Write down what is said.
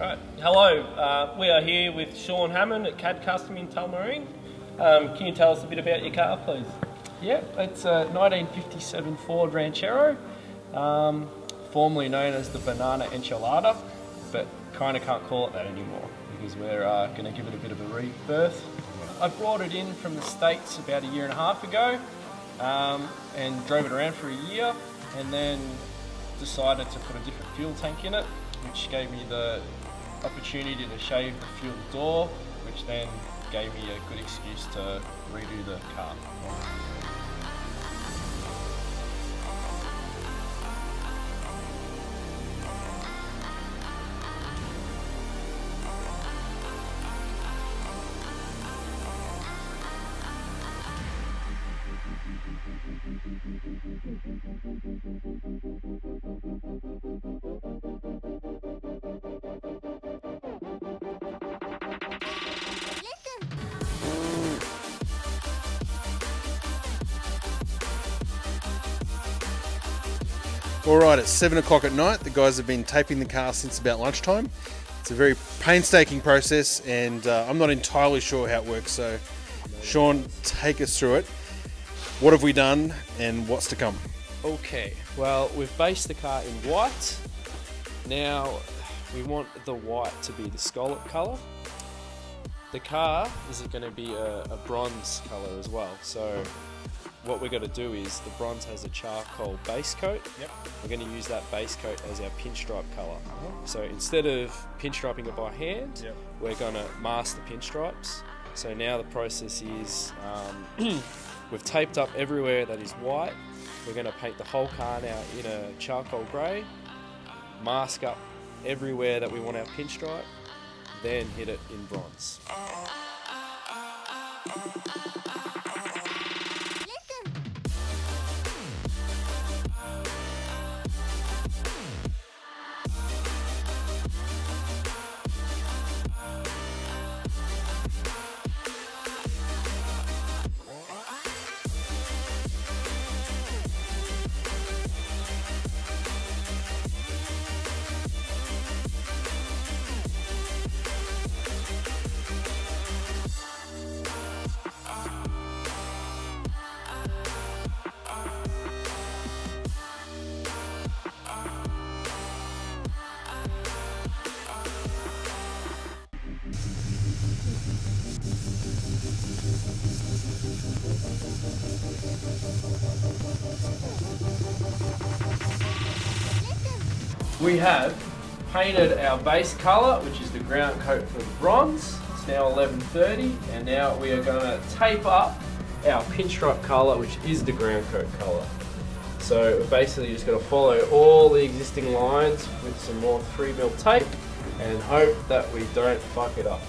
Right. Hello, we are here with Sean Hammond at CAD Custom in Tullamarine. Can you tell us a bit about your car, please? Yeah, it's a 1957 Ford Ranchero, formerly known as the Banana Enchilada, but kind of can't call it that anymore because we're going to give it a bit of a rebirth. I brought it in from the States about 1.5 years ago and drove it around for a year, and then decided to put a different fuel tank in it, which gave me the opportunity to shave the fuel door, which then gave me a good excuse to redo the car. Alright, it's 7 o'clock at night. The guys have been taping the car since about lunchtime. It's a very painstaking process, and I'm not entirely sure how it works, so Sean, take us through it. What have we done and what's to come? Okay, well, we've based the car in white. Now we want the white to be the scallop colour. The car is going to be a bronze colour as well, so what we're going to do is, the bronze has a charcoal base coat. Yep. We're going to use that base coat as our pinstripe colour. So instead of pinstriping it by hand, yep, we're going to mask the pinstripes. So now the process is, we've taped up everywhere that is white. We're going to paint the whole car now in a charcoal grey, mask up everywhere that we want our pinstripe, then hit it in bronze. We have painted our base colour, which is the ground coat for the bronze. It's now 11:30, and now we are going to tape up our pinstripe colour, which is the ground coat colour. So we're basically just going to follow all the existing lines with some more 3mm tape and hope that we don't fuck it up.